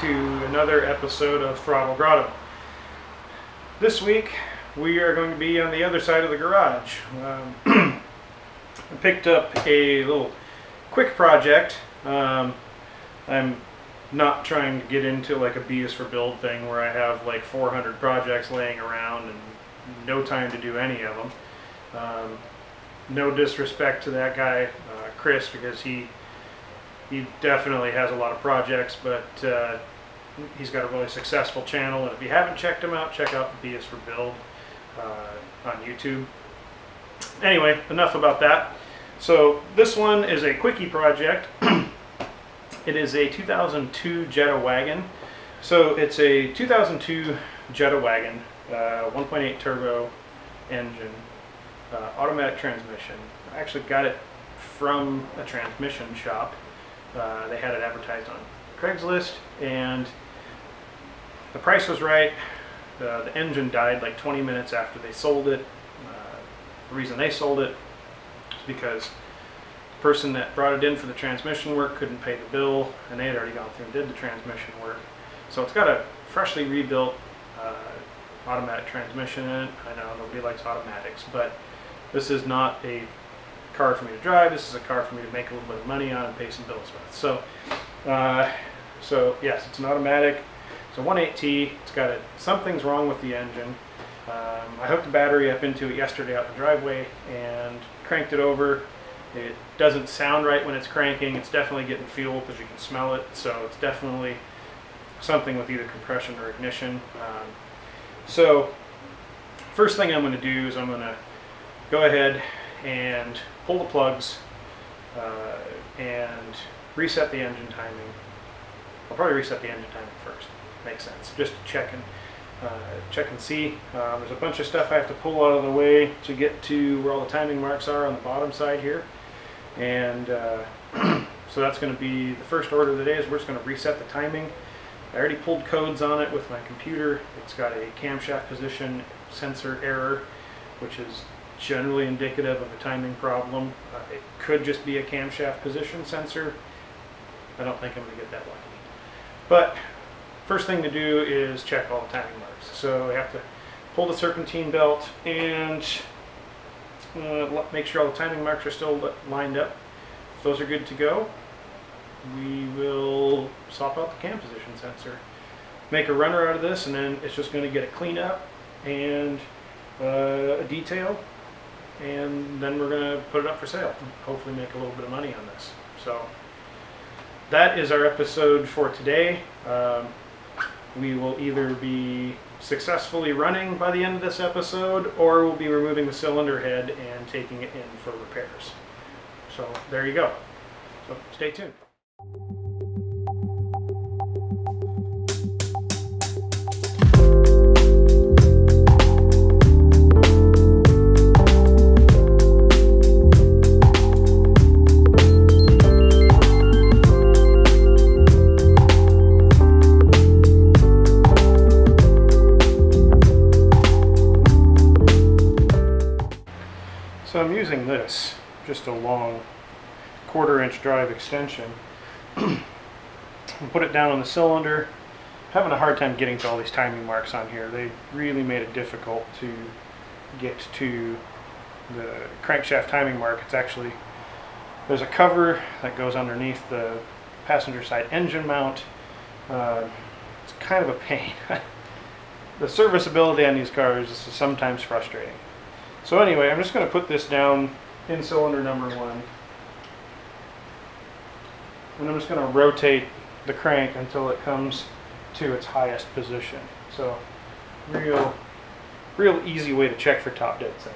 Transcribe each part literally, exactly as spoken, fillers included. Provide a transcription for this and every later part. to another episode of Throttle Grotto. This week we are going to be on the other side of the garage. Um, I picked up a little quick project. Um, I'm not trying to get into like a B S four build thing where I have like four hundred projects laying around and no time to do any of them. Um, no disrespect to that guy, uh, Chris, because he He definitely has a lot of projects, but uh, he's got a really successful channel. And if you haven't checked him out, check out B S four build uh, on YouTube. Anyway, enough about that. So this one is a quickie project. It is a two thousand two Jetta Wagon. So it's a two thousand two Jetta Wagon, uh, one point eight turbo engine, uh, automatic transmission. I actually got it from a transmission shop. Uh, they had it advertised on Craigslist, and the price was right. Uh, the engine died like twenty minutes after they sold it. Uh, the reason they sold it is because the person that brought it in for the transmission work couldn't pay the bill, and they had already gone through and did the transmission work. So it's got a freshly rebuilt uh, automatic transmission in it. I know nobody likes automatics, but this is not a car for me to drive. This is a car for me to make a little bit of money on and pay some bills with. So, uh, so yes, it's an automatic. It's a one point eight T. It's got a, something's wrong with the engine. Um, I hooked the battery up into it yesterday out in the driveway and cranked it over. It doesn't sound right when it's cranking. It's definitely getting fuel because you can smell it. So it's definitely something with either compression or ignition. Um, so first thing I'm going to do is I'm going to go ahead and pull the plugs uh, and reset the engine timing. I'll probably reset the engine timing first. Makes sense. Just to check and uh, check and see. Uh, there's a bunch of stuff I have to pull out of the way to get to where all the timing marks are on the bottom side here. And uh, so that's going to be the first order of the day. Is we're just going to reset the timing. I already pulled codes on it with my computer. It's got a camshaft position sensor error, which is generally indicative of a timing problem. Uh, it could just be a camshaft position sensor. I don't think I'm going to get that lucky. But first thing to do is check all the timing marks. So I have to pull the serpentine belt and uh, make sure all the timing marks are still lined up. If those are good to go, we will swap out the cam position sensor. Make a runner out of this, and then it's just going to get a cleanup and uh, a detail. And then we're going to put it up for sale and hopefully make a little bit of money on this. So that is our episode for today. Um, we will either be successfully running by the end of this episode, or we'll be removing the cylinder head and taking it in for repairs. So there you go. So stay tuned. So I'm using this, just a long quarter inch drive extension. Put it down on the cylinder. Having a hard time getting to all these timing marks on here. They really made it difficult to get to the crankshaft timing mark. It's actually, there's a cover that goes underneath the passenger side engine mount. Uh, it's kind of a pain. The serviceability on these cars is sometimes frustrating. So anyway, I'm just going to put this down in cylinder number one, and I'm just going to rotate the crank until it comes to its highest position. So real, real easy way to check for top dead center.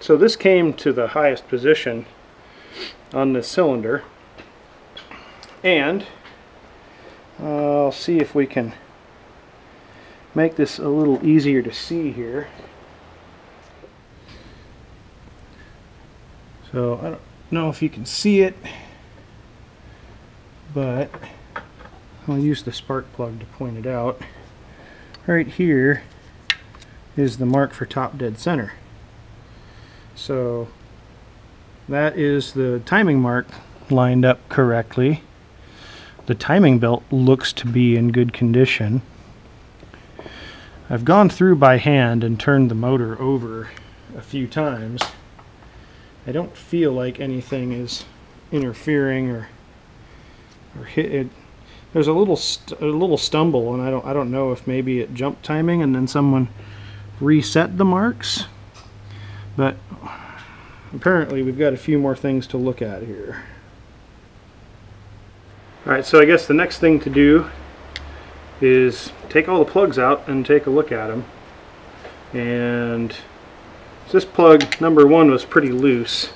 So this came to the highest position on this cylinder, and I'll see if we can make this a little easier to see here. So I don't know if you can see it, but I'll use the spark plug to point it out. Right here is the mark for top dead center. So that is the timing mark lined up correctly. The timing belt looks to be in good condition. I've gone through by hand and turned the motor over a few times. I don't feel like anything is interfering or or hit it. There's a little st a little stumble, and I don't I don't know if maybe it jumped timing and then someone reset the marks. But apparently we've got a few more things to look at here. All right, so I guess the next thing to do is take all the plugs out and take a look at them. And this plug number one was pretty loose.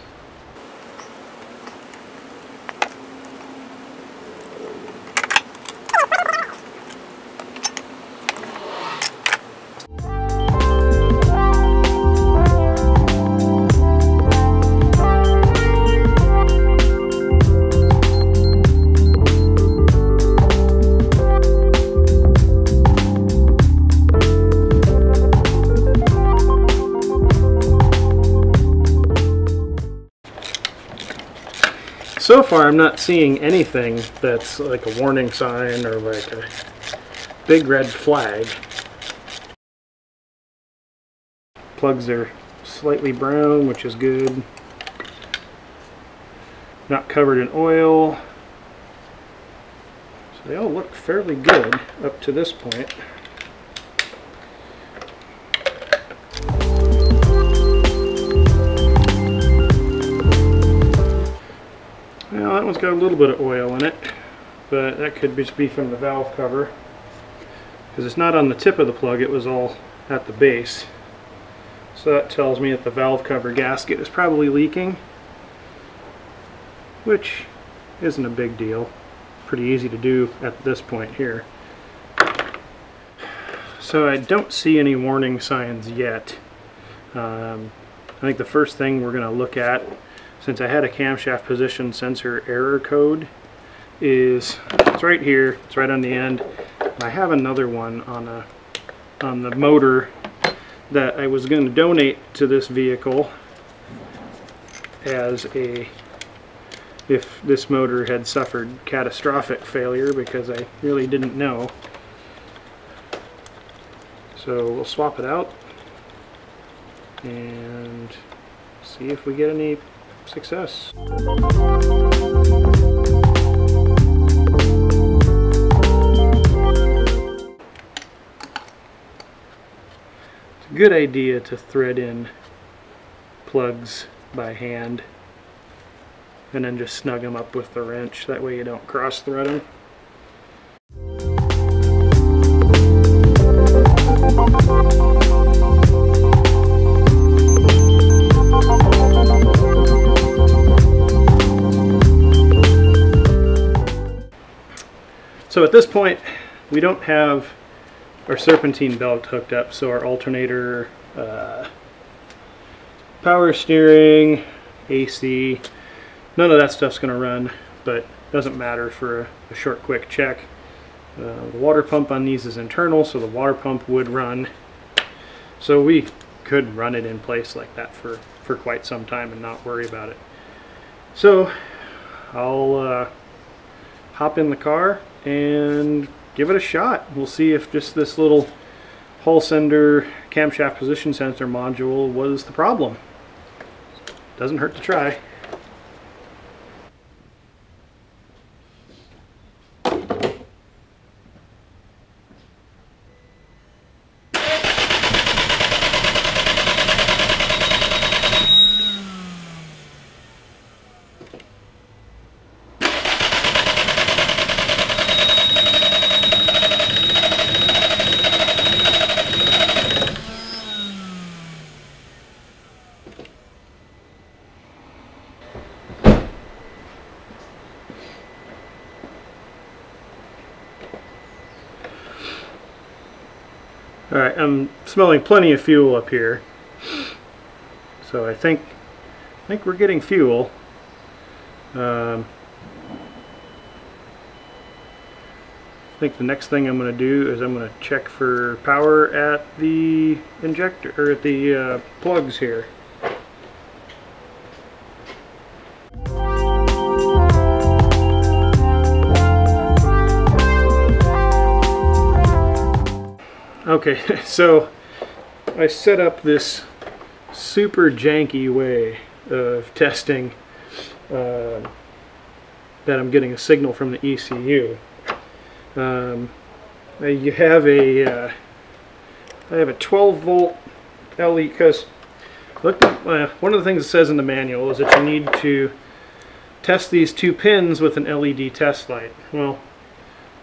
So far, I'm not seeing anything that's like a warning sign or like a big red flag. Plugs are slightly brown, which is good. Not covered in oil. So they all look fairly good up to this point. Now that one's got a little bit of oil in it, but that could just be from the valve cover, because it's not on the tip of the plug, it was all at the base. So that tells me that the valve cover gasket is probably leaking, which isn't a big deal. Pretty easy to do at this point here. So I don't see any warning signs yet. Um, I think the first thing we're going to look at, since I had a camshaft position sensor error code, is it's right here, it's right on the end. I have another one on a on the motor that I was going to donate to this vehicle as a if this motor had suffered catastrophic failure, because I really didn't know. So we'll swap it out and see if we get any success. It's a good idea to thread in plugs by hand and then just snug them up with the wrench. That way you don't cross thread them. So at this point, we don't have our serpentine belt hooked up, so our alternator, uh, power steering, A C, none of that stuff's going to run, but doesn't matter for a, a short, quick check. Uh, the water pump on these is internal, so the water pump would run. So we could run it in place like that for, for quite some time and not worry about it. So I'll uh, hop in the car and give it a shot. We'll see if just this little hull sender camshaft position sensor module was the problem. Doesn't hurt to try. Alright, I'm smelling plenty of fuel up here, so I think I think we're getting fuel. Um, think the next thing I'm going to do is I'm going to check for power at the injector, or at the uh, plugs here. Okay, so I set up this super janky way of testing uh, that I'm getting a signal from the E C U. Um, you have a, uh, I have a twelve volt L E, because look, uh, one of the things it says in the manual is that you need to test these two pins with an L E D test light. Well,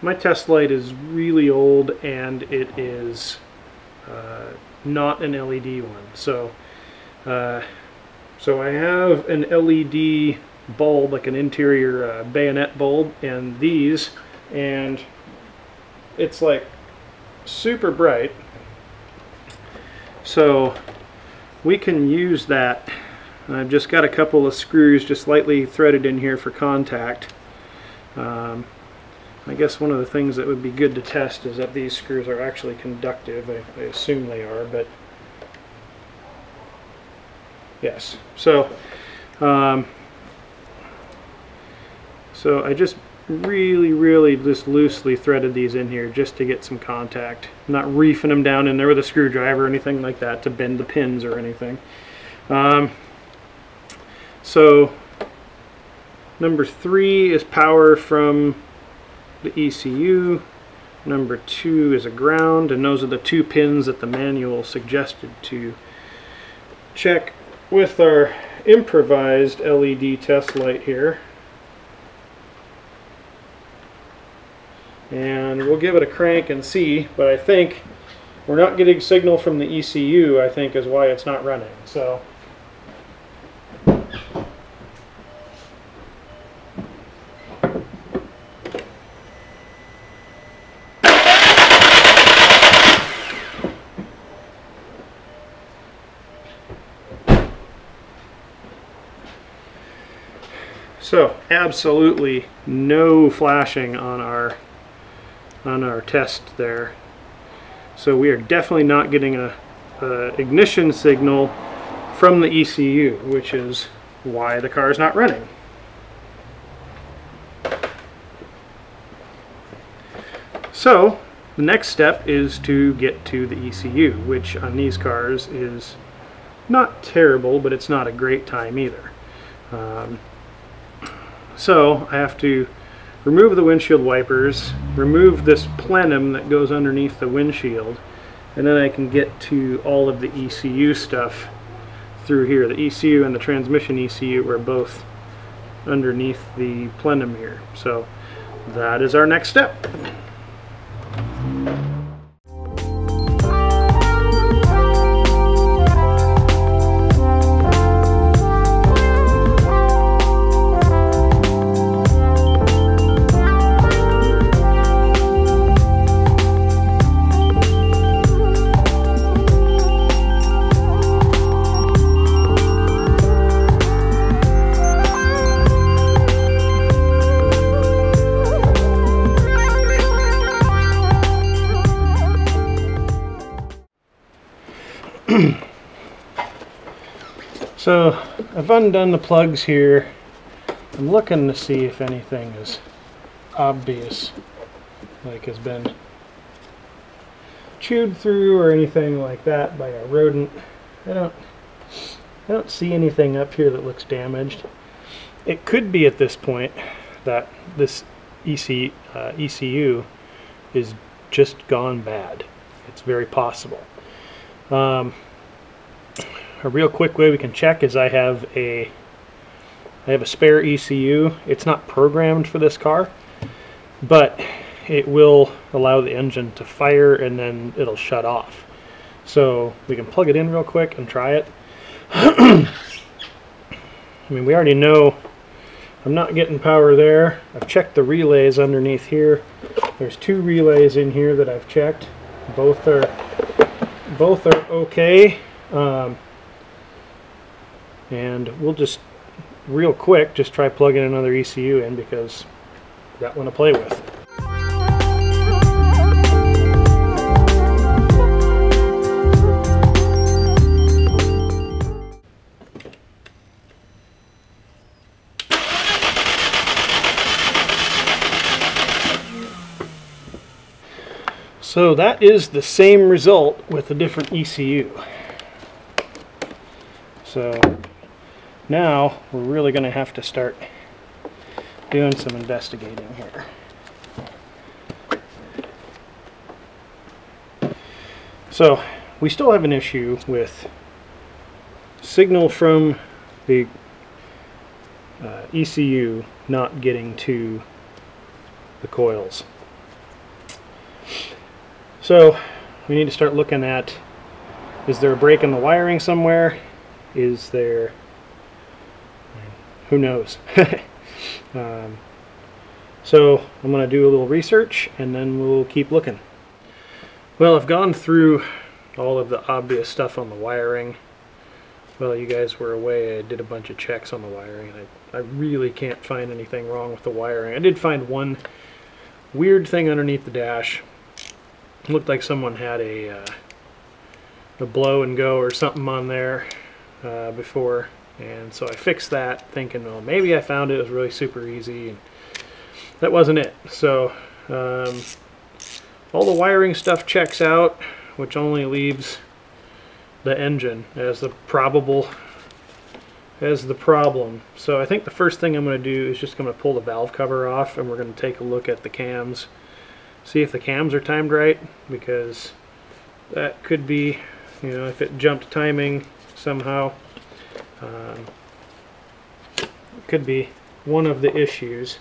my test light is really old and it is uh, not an L E D one. So, uh, so I have an L E D bulb, like an interior uh, bayonet bulb, and these. And it's like super bright, so we can use that. I've just got a couple of screws just lightly threaded in here for contact. um, I guess one of the things that would be good to test is that these screws are actually conductive. I, I assume they are, but yes. So um, so I just really really just loosely threaded these in here just to get some contact. I'm not reefing them down in there with a screwdriver or anything like that to bend the pins or anything. Um, so number three is power from the E C U, number two is a ground, and those are the two pins that the manual suggested to check with our improvised L E D test light here. And we'll give it a crank and see, but I think we're not getting signal from the E C U, I think, is why it's not running. So so absolutely no flashing on our on our test there. So we are definitely not getting a, a ignition signal from the E C U, which is why the car is not running. So the next step is to get to the E C U, which on these cars is not terrible, but it's not a great time either. Um, so I have to remove the windshield wipers, remove this plenum that goes underneath the windshield, and then I can get to all of the E C U stuff through here. The E C U and the transmission E C U are both underneath the plenum here. So that is our next step. So I've undone the plugs here. I'm looking to see if anything is obvious, like has been chewed through or anything like that by a rodent. I don't, I don't see anything up here that looks damaged. It could be at this point that this E C, uh, E C U is just gone bad. It's very possible. Um, A real quick way we can check is I have a I have a spare E C U. It's not programmed for this car, but it will allow the engine to fire and then it'll shut off. So we can plug it in real quick and try it. I mean, we already know I'm not getting power there. I've checked the relays underneath here. There's two relays in here that I've checked. Both are both are okay. Um, And we'll just, real quick, just try plugging another E C U in because I've got one to play with. So that is the same result with a different E C U. So now we're really going to have to start doing some investigating here. So we still have an issue with signal from the uh, E C U not getting to the coils. So we need to start looking at, is there a break in the wiring somewhere? Is there, who knows? um, so I'm going to do a little research and then we'll keep looking. Well, I've gone through all of the obvious stuff on the wiring. Well, you guys were away, I did a bunch of checks on the wiring, and I, I really can't find anything wrong with the wiring. I did find one weird thing underneath the dash. It looked like someone had a, uh, a blow and go or something on there uh, before, and so I fixed that thinking, well, maybe I found it, it was really super easy, and that wasn't it. So um, all the wiring stuff checks out, which only leaves the engine as the probable as the problem. So I think the first thing I'm going to do is just going to pull the valve cover off, and we're going to take a look at the cams, see if the cams are timed right, because that could be, you know, if it jumped timing somehow, um, it could be one of the issues.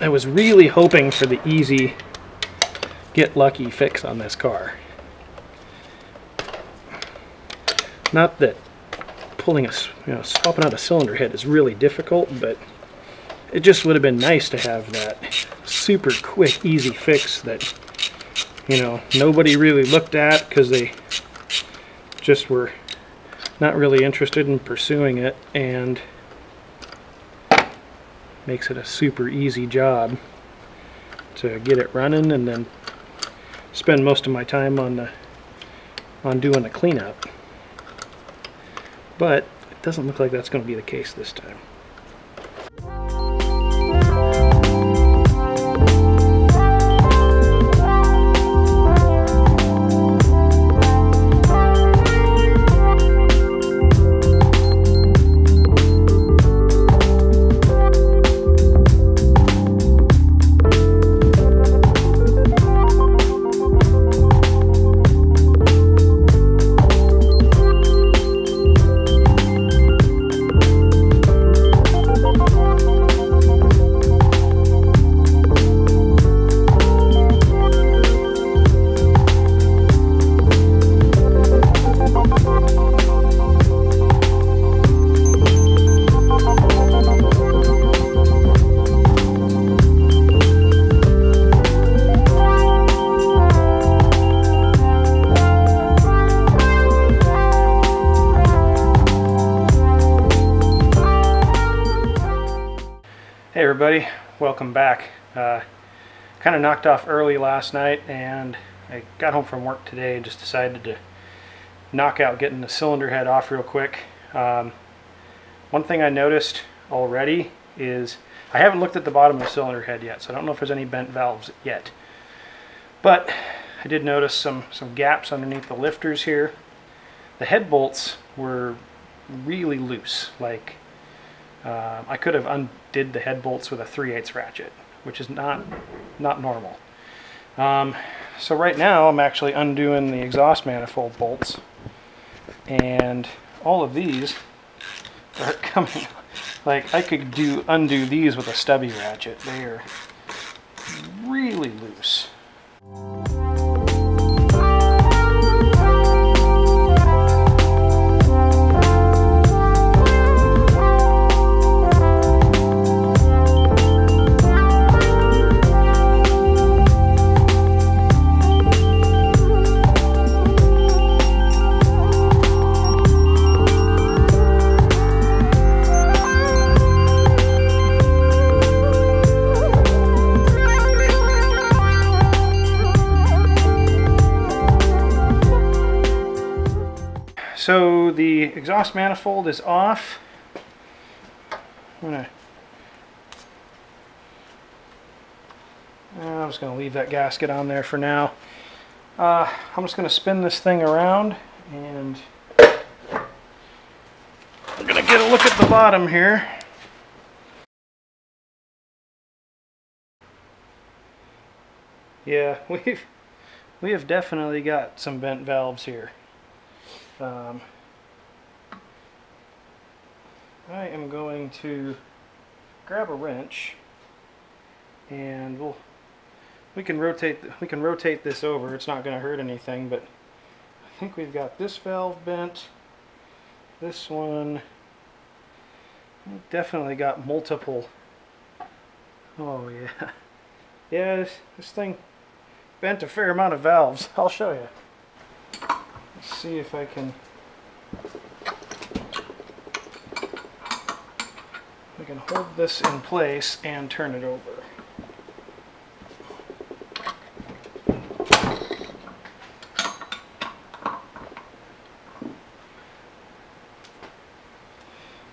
I was really hoping for the easy get lucky fix on this car. Not that pulling a, you know, swapping out a cylinder head is really difficult, but it just would have been nice to have that super quick, easy fix that, you know, nobody really looked at because they just were not really interested in pursuing it, and makes it a super easy job to get it running, and then spend most of my time on the on doing the cleanup. But it doesn't look like that's going to be the case this time. Everybody, welcome back. Uh, kind of knocked off early last night, and I got home from work today and just decided to knock out getting the cylinder head off real quick. Um, one thing I noticed already is I haven't looked at the bottom of the cylinder head yet, so I don't know if there's any bent valves yet. But I did notice some, some gaps underneath the lifters here. The head bolts were really loose, like Um, I could have undid the head bolts with a three eighths ratchet, which is not not normal. Um, so right now I'm actually undoing the exhaust manifold bolts, and all of these are coming. Like, I could do undo these with a stubby ratchet. They are really loose. the exhaust manifold is off. I'm gonna, I'm just going to leave that gasket on there for now. Uh, I'm just going to spin this thing around and we're going to get a look at the bottom here. Yeah, we've we have definitely got some bent valves here. Um, I am going to grab a wrench and we'll we can rotate we can rotate this over. It's not going to hurt anything, but I think we've got this valve bent. This one, we've definitely got multiple. Oh yeah, yeah. This this thing bent a fair amount of valves. I'll show you. Let's see if I can. I can hold this in place and turn it over.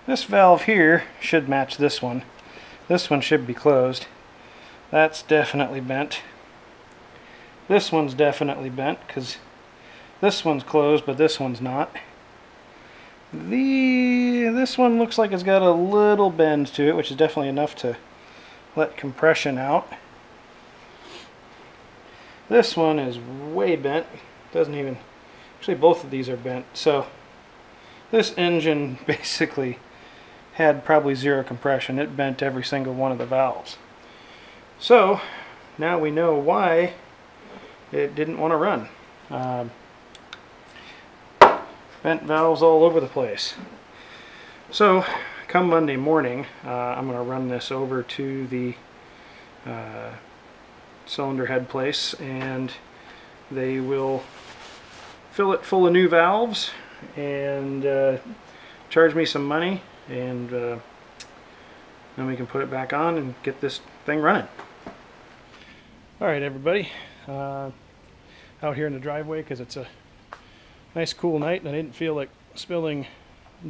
This valve here should match this one. This one should be closed. That's definitely bent. This one's definitely bent because this one's closed, but this one's not. The this one looks like it's got a little bend to it, which is definitely enough to let compression out. This one is way bent. Doesn't even actually both of these are bent. So this engine basically had probably zero compression. It bent every single one of the valves. So now we know why it didn't want to run. Um, bent valves all over the place. So come Monday morning, uh, I'm going to run this over to the uh, cylinder head place and they will fill it full of new valves and uh, charge me some money, and uh, then we can put it back on and get this thing running. Alright everybody, uh, out here in the driveway because it's a nice cool night and I didn't feel like spilling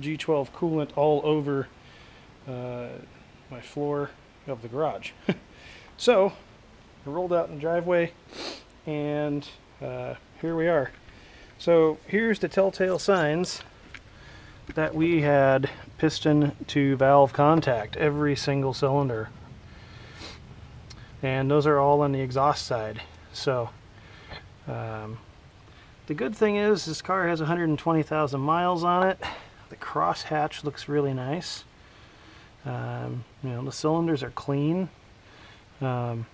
G twelve coolant all over uh, my floor of the garage. So I rolled out in the driveway and uh, here we are. So here's the telltale signs that we had piston to valve contact, every single cylinder. And those are all on the exhaust side. So um, the good thing is this car has one hundred twenty thousand miles on it. The crosshatch looks really nice. Um, you know, the cylinders are clean, um,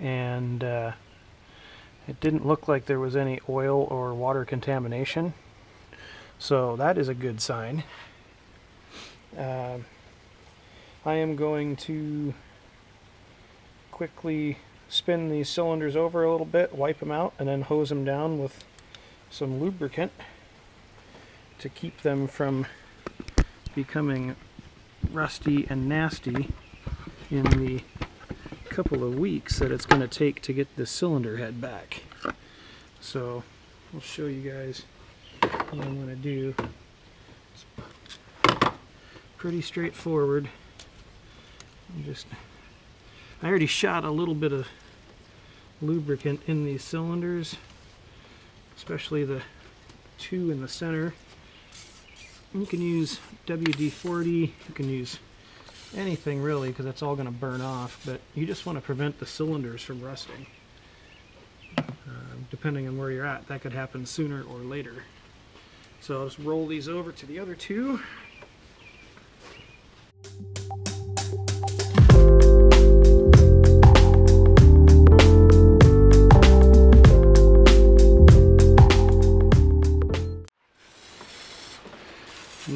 and uh, it didn't look like there was any oil or water contamination, so that is a good sign. Uh, I am going to quickly spin these cylinders over a little bit, wipe them out, and then hose them down with some lubricant to keep them from becoming rusty and nasty in the couple of weeks that it's going to take to get the cylinder head back. So I'll show you guys what I'm going to do. It's pretty straightforward. I'm just I already shot a little bit of lubricant in these cylinders, especially the two in the center. You can use W D forty, you can use anything really because that's all going to burn off, but you just want to prevent the cylinders from rusting. Uh, depending on where you're at, that could happen sooner or later. So I'll just roll these over to the other two.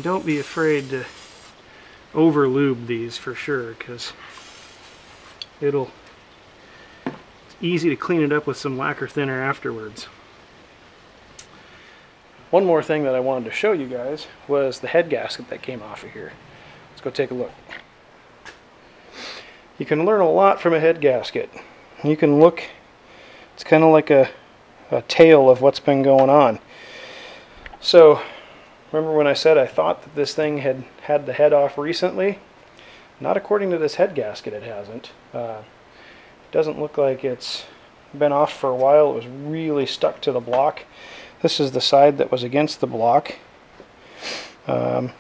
Don't be afraid to over lube these for sure, because it'll it's easy to clean it up with some lacquer thinner afterwards. One more thing that I wanted to show you guys was the head gasket that came off of here. Let's go take a look. You can learn a lot from a head gasket. You can look, it's kind of like a, a tale of what's been going on. So Remember when I said I thought that this thing had had the head off recently? Not according to this head gasket, it hasn't. Uh, it doesn't look like it's been off for a while. It was really stuck to the block. This is the side that was against the block. Um,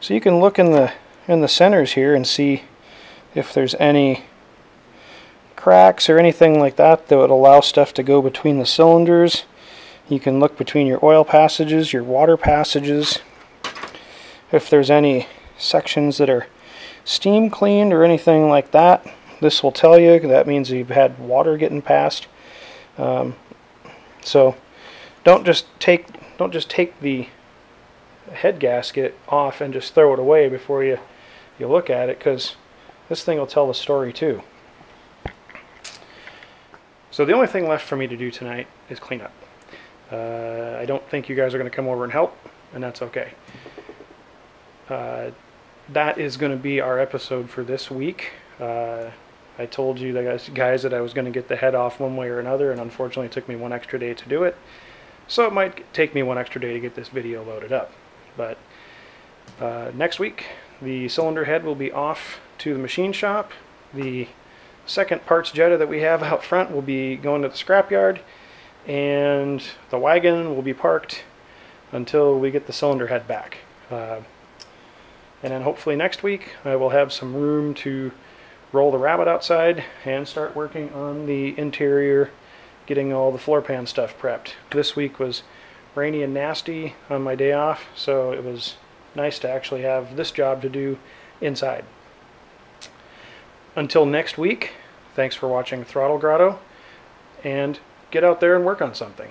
so you can look in the in the centers here and see if there's any cracks or anything like that that would allow stuff to go between the cylinders. You can look between your oil passages, your water passages, if there's any sections that are steam cleaned or anything like that. This will tell you. That means you've had water getting past. Um, so don't just take don't just take the head gasket off and just throw it away before you you look at it, because this thing will tell the story too. So the only thing left for me to do tonight is clean up. Uh, I don't think you guys are going to come over and help, and that's okay. Uh, that is going to be our episode for this week. Uh, I told you guys, guys that I was going to get the head off one way or another, and unfortunately it took me one extra day to do it. So it might take me one extra day to get this video loaded up. But uh, next week, the cylinder head will be off to the machine shop. The second parts Jetta that we have out front will be going to the scrapyard, and the wagon will be parked until we get the cylinder head back. Uh, and then hopefully next week I will have some room to roll the rabbit outside and start working on the interior, getting all the floor pan stuff prepped. This week was rainy and nasty on my day off, so it was nice to actually have this job to do inside. Until next week, thanks for watching Throttle Grotto, and get out there and work on something.